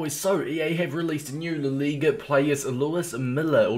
boys, so EA have released new La Liga players Luis Milla,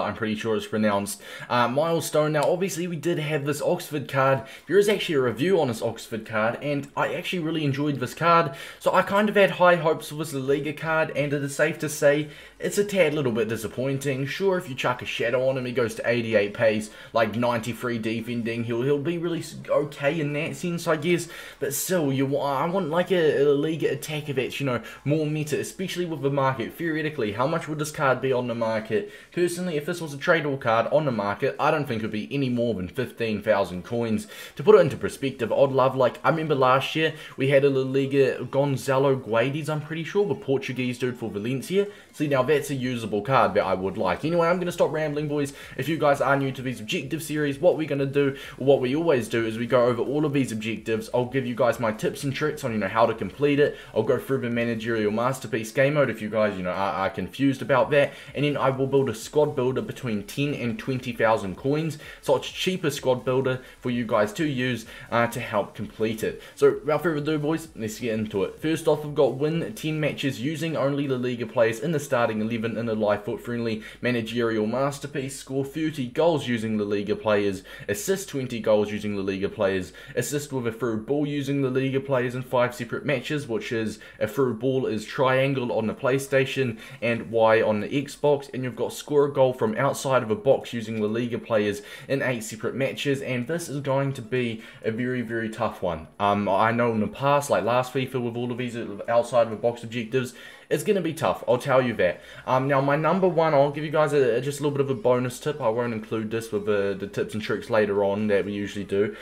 I'm pretty sure it's pronounced, milestone. Now obviously we did have this Oxford card. There is actually a review on this Oxford card, and I actually really enjoyed this card, so I kind of had high hopes for this La Liga card, and it is safe to say it's a tad little bit disappointing. Sure, if you chuck a shadow on him, he goes to 88 pace, like 93 defending, he'll be really okay in that sense, I guess, but still, I want like a La Liga attack if it's, you know, more meta, especially with the market. Theoretically, how much would this card be on the market? Personally, if this was a tradable card on the market, I don't think it would be any more than 15,000 coins. To put it into perspective, I'd love, like, I remember last year we had a La Liga Gonzalo Guedes, I'm pretty sure, the Portuguese dude for Valencia. See, now that's a usable card that I would like. Anyway, I'm going to stop rambling, boys. If you guys are new to these objective series, what we're going to do, or what we always do, is we go over all of these objectives. I'll give you guys my tips and tricks on, you know, how to complete it. I'll go through the managerial masterpiece game mode if you guys, you know, are confused about that, and then I will build a squad builder between 10 and 20,000 coins, so it's cheaper squad builder for you guys to use to help complete it. So without further ado, boys, let's get into it. First off, we've got win 10 matches using only La Liga players in the starting 11 in a live foot friendly managerial masterpiece, score 30 goals using La Liga players, assist 20 goals using La Liga players, assist with a through ball using La Liga players in 5 separate matches, which is a through ball is triangle on the PlayStation and Y on the Xbox, and you've got score a goal from outside of a box using La Liga players in 8 separate matches, and this is going to be a very, very tough one. I know in the past, like last FIFA, with all of these outside of a box objectives, it's going to be tough, I'll tell you that. Now, my number one, I'll give you guys just a little bit of a bonus tip. I won't include this with the tips and tricks later on that we usually do.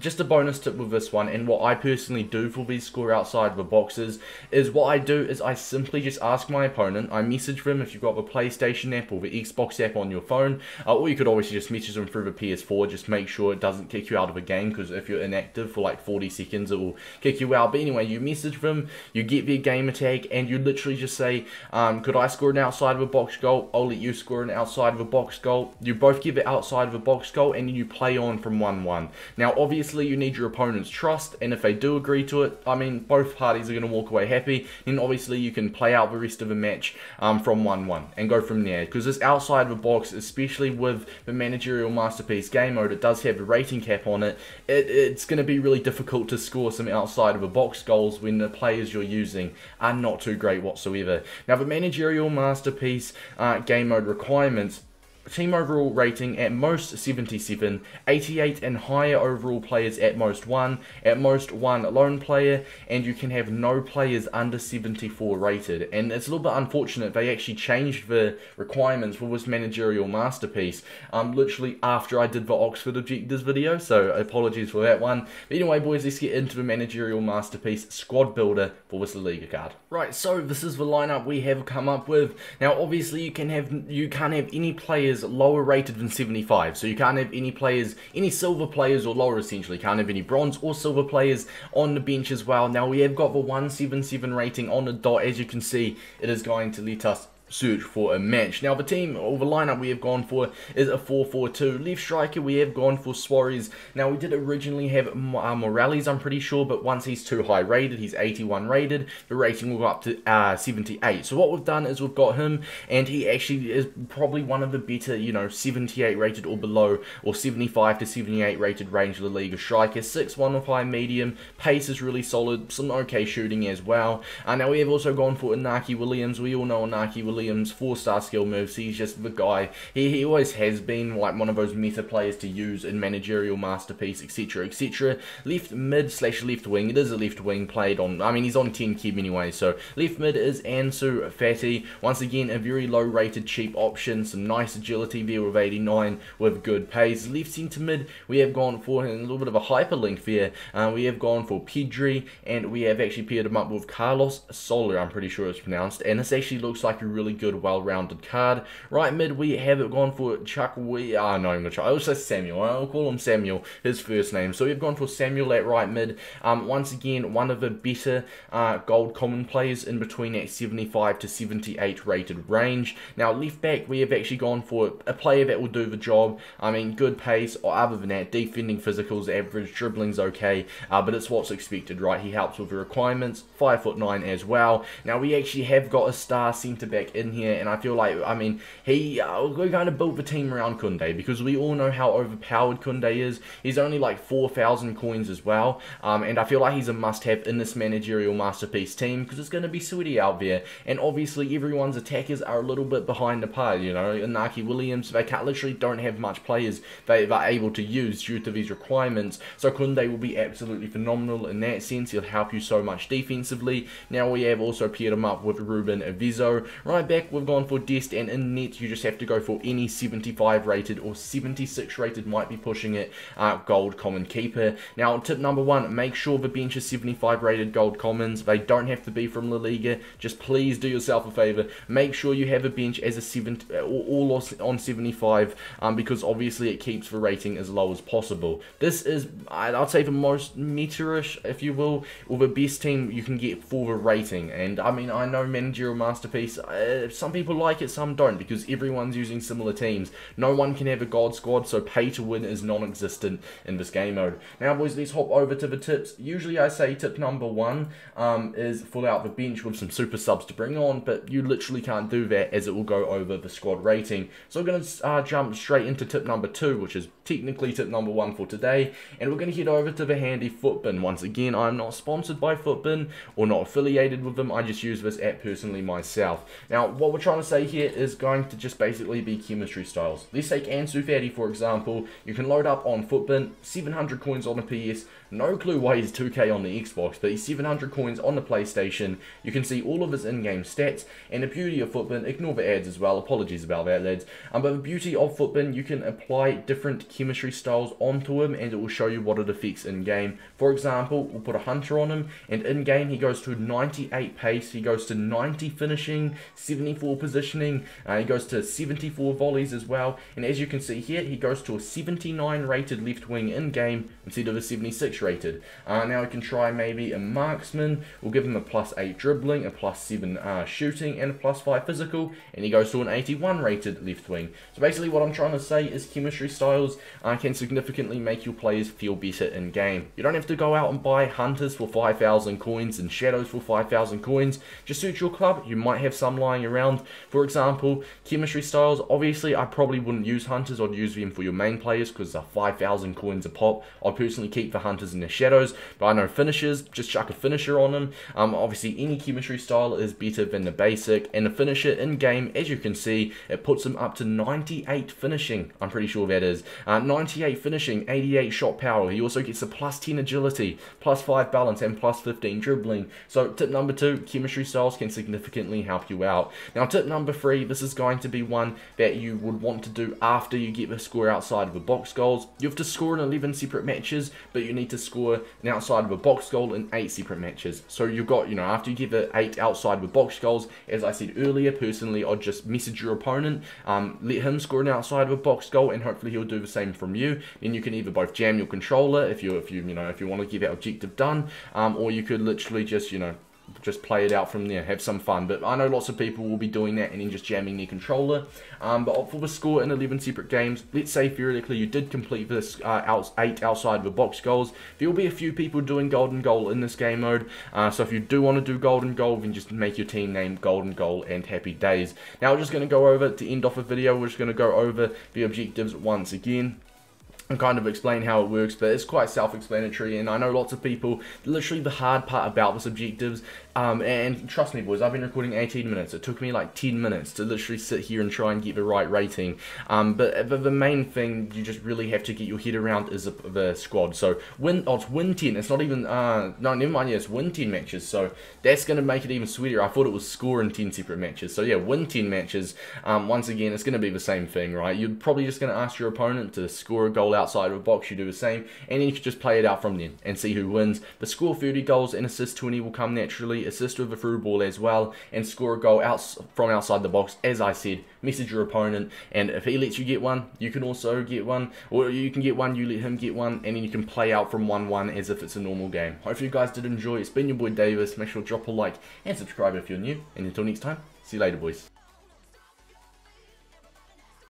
Just a bonus tip with this one, and what I personally do for these score outside the boxes is what I do is I simply just ask my opponent. I message them if you've got the PlayStation app or the Xbox app on your phone, or you could obviously just message them through the PS4. Just make sure it doesn't kick you out of a game, because if you're inactive for like 40 seconds, it will kick you out. But anyway, you message them, you get their gamer tag, and you literally just say, could I score an outside of a box goal? I'll let you score an outside of a box goal. You both give it outside of a box goal, and then you play on from 1-1. Now obviously you need your opponent's trust, and if they do agree to it, I mean both parties are going to walk away happy, and obviously you can play out the rest of the match from 1-1 and go from there, because this outside of a box, especially with the managerial masterpiece game mode, it does have a rating cap on it. It's going to be really difficult to score some outside of a box goals when the players you're using are not too great whatsoever. Now the managerial masterpiece game mode requirements: team overall rating at most 77, 88 and higher overall players at most 1, lone player, and you can have no players under 74 rated. And it's a little bit unfortunate, they actually changed the requirements for this managerial masterpiece literally after I did the Oxford objectives video, so apologies for that one. But anyway, boys, let's get into the managerial masterpiece squad builder for this La Liga card. Right, so this is the lineup we have come up with. Now obviously you can't have any players lower rated than 75, so you can't have any players, any silver players or lower, essentially can't have any bronze or silver players on the bench as well. Now we have got the 177 rating on the dot. As you can see, it is going to let us search for a match. Now the team, or the lineup we have gone for, is a 4-4-2. Left striker we have gone for Suarez. Now we did originally have Morales, I'm pretty sure, but once he's too high rated, he's 81 rated, the rating will go up to 78. So what we've done is we've got him, and he actually is probably one of the better, you know, 78 rated or below, or 75 to 78 rated range of the Liga strikers. 6'1" of high medium, pace is really solid, some okay shooting as well. Now we have also gone for Inaki Williams. We all know Inaki Williams, 4-star skill moves. He's just the guy. He always has been like one of those meta players to use in managerial masterpiece, etc, etc. Left mid / left wing. It is a left wing played on, I mean he's on 10 keb anyway, so left mid is Ansu Fati. Once again, a very low rated cheap option, some nice agility there with 89 with good pace. Left centre mid we have gone for, and a little bit of a hyperlink there, we have gone for Pedri, and we have actually paired him up with Carlos Soler, I'm pretty sure it's pronounced, and this actually looks like a really really good, well-rounded card. Right mid, we have it gone for Chuck. I always say Samuel. I'll call him Samuel, his first name. So we've gone for Samuel at right mid. Once again, one of the better gold common plays in between that 75 to 78 rated range. Now, left back, we have actually gone for a player that will do the job. I mean, good pace, or other than that, defending physicals, average, dribbling's okay, but it's what's expected, right? He helps with the requirements, 5'9" as well. Now, we actually have got a star centre-back in here, and I feel like, I mean, we're going to build the team around Kunde, because we all know how overpowered Kunde is. He's only like 4,000 coins as well, and I feel like he's a must-have in this managerial masterpiece team, because it's going to be sweaty out there, and obviously everyone's attackers are a little bit behind the par, you know, Inaki Williams, they literally don't have much players they are able to use due to these requirements, so Kunde will be absolutely phenomenal in that sense. He'll help you so much defensively. Now we have also paired him up with Ruben Aviso. Right back, we've gone for Dest, and in net, you just have to go for any 75 rated or 76 rated, might be pushing it, gold common keeper. Now, tip number one, make sure the bench is 75 rated gold commons. They don't have to be from La Liga. Just please do yourself a favor. Make sure you have a bench as a 70, all on 75, because obviously it keeps the rating as low as possible. This is, I'd say, the most meta-ish, if you will, or the best team you can get for the rating. And I mean, I know managerial masterpiece, some people like it, some don't, because everyone's using similar teams. No one can have a god squad, so pay to win is non-existent in this game mode. Now boys, let's hop over to the tips. Usually I say tip number one is full out the bench with some super subs to bring on, but you literally can't do that, as it will go over the squad rating. So we're going to jump straight into tip number two, which is technically tip number one for today, and we're going to head over to the handy Footbin. Once again, I'm not sponsored by Footbin or not affiliated with them, I just use this app personally myself. Now what we're trying to say here is going to just basically be chemistry styles. Let's take Ansu Fati for example. You can load up on Footbin, 700 coins on the PS, no clue why he's 2k on the Xbox, but he's 700 coins on the PlayStation. You can see all of his in-game stats, and the beauty of Footbin, ignore the ads as well, apologies about that lads, but the beauty of Footbin, you can apply different chemistry styles onto him, and it will show you what it affects in game. For example, we'll put a hunter on him, and in game he goes to 98 pace, he goes to 90 finishing, 74 positioning, he goes to 74 volleys as well, and as you can see here, he goes to a 79 rated left wing in game instead of a 76 rated. Now we can try maybe a marksman. We'll give him a +8 dribbling, a +7 shooting, and a +5 physical, and he goes to an 81 rated left wing. So basically what I'm trying to say is chemistry styles can significantly make your players feel better in game. You don't have to go out and buy hunters for 5,000 coins and shadows for 5,000 coins. Just suit your club. You might have some lying around. For example, chemistry styles, obviously I probably wouldn't use hunters. I'd use them for your main players because they're 5,000 coins a pop. I'd personally keep the hunters and the shadows, but I know finishers, just chuck a finisher on them. Obviously any chemistry style is better than the basic, and the finisher in game, as you can see, it puts them up to 98 finishing. I'm pretty sure that is 98 finishing, 88 shot power. He also gets a +10 agility, +5 balance, and +15 dribbling. So tip number two, chemistry styles can significantly help you out. Now tip number three, this is going to be one that you would want to do after you get the score outside of the box goals. You have to score in 11 separate matches, but you need to score an outside of a box goal in 8 separate matches. So you've got, you know, after you get the 8 outside of a box goals, as I said earlier, personally I'd just message your opponent, let him score an outside of a box goal, and hopefully he'll do the same from you. Then you can either both jam your controller if you want to get that objective done, or you could literally just play it out from there, have some fun. But I know lots of people will be doing that and then just jamming their controller. But for the score in 11 separate games, let's say theoretically you did complete this 8 outside of the box goals, there will be a few people doing golden goal in this game mode, so if you do want to do golden goal, then just make your team name golden goal and happy days. Now we're just going to go over, to end off the video, we're just going to go over the objectives once again and kind of explain how it works, but it's quite self-explanatory, and I know lots of people, literally the hard part about this objectives, and trust me boys, I've been recording 18 minutes, it took me like 10 minutes to literally sit here and try and get the right rating, but the main thing you just really have to get your head around is the squad. So win 10, it's not even, no never mind, yeah, it's win 10 matches, so that's going to make it even sweeter. I thought it was score in 10 separate matches, so yeah, win 10 matches. Once again, it's going to be the same thing, right? You're probably just going to ask your opponent to score a goal goal outside of a box, you do the same, and then you can just play it out from then and see who wins. But score 30 goals and assist 20 will come naturally, assist with a through ball as well, and score a goal out from outside the box. As I said, message your opponent, and if he lets you get one, you can also get one, or you can get one, you let him get one, and then you can play out from 1-1 as if it's a normal game. Hopefully you guys did enjoy. It's been your boy Davis. Make sure to drop a like and subscribe if you're new, and until next time, see you later, boys.